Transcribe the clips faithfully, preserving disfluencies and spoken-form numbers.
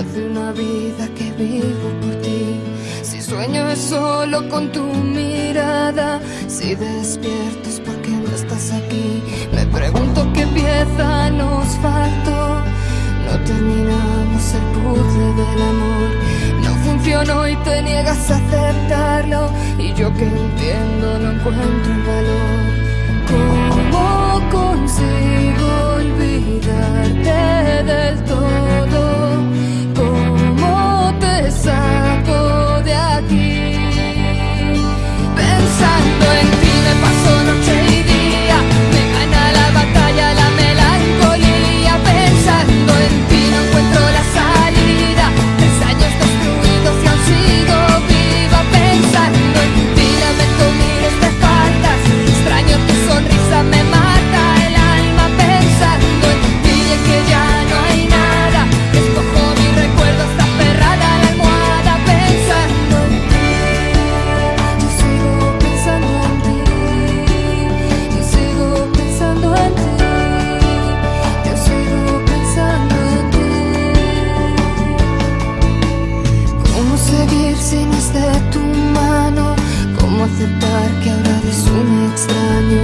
Hazme una vida que vivo por ti. Si sueño es solo con tu mirada, si despierto es porque no estás aquí. Me pregunto qué pieza nos faltó. No terminamos el puzzle del amor. No funcionó y te niegas a aceptarlo. Y yo que entiendo no encuentro el valor. ¿Cómo consigo olvidarte del todo? ¿Cómo te saco de aquí? Pensando en ti me paso noche y día. Me gana la batalla la melancolía. Pensando en ti no encuentro la salida. Tres años destruidos y aún sigo viva. Pensando en ti lamento miles de faltas. Extraño tu sonrisa, me mata el alma. Pensando en ti y es que ya no hay nada. Escojo mi recuerdo, está aferrada a la almohada. Pensando en ti, yo sigo pensando en ti. Yo sigo pensando en ti. Yo sigo pensando en ti. ¿Cómo seguir si no es de tu mano? ¿Cómo aceptar que ahora eres un extraño?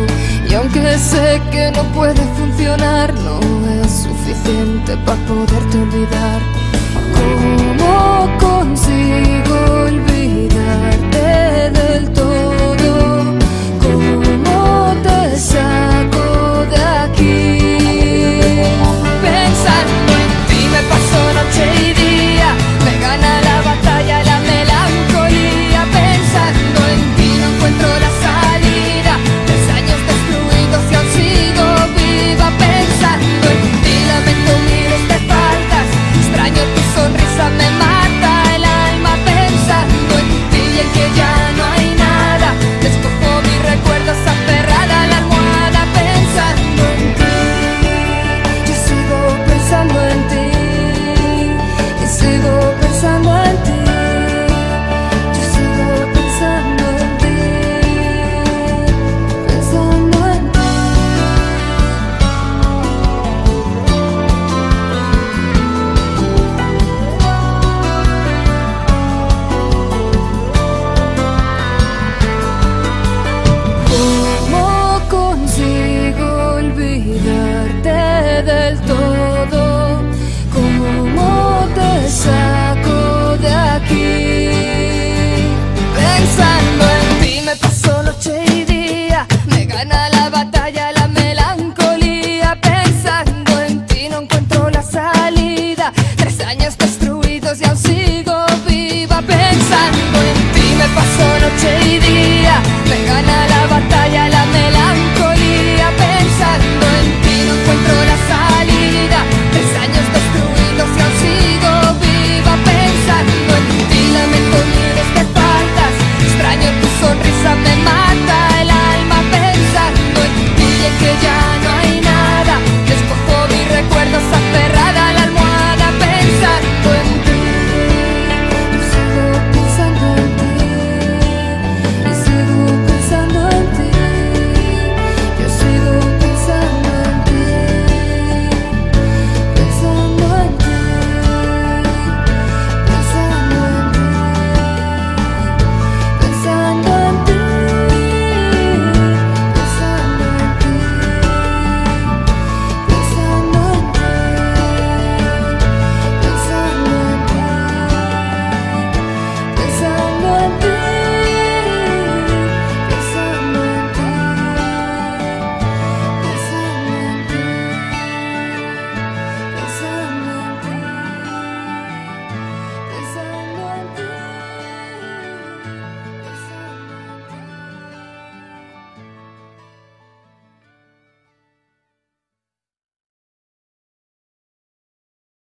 Y aunque sé que no puede funcionar, no es suficiente para poderte olvidar. ¿Cómo consigo olvidar?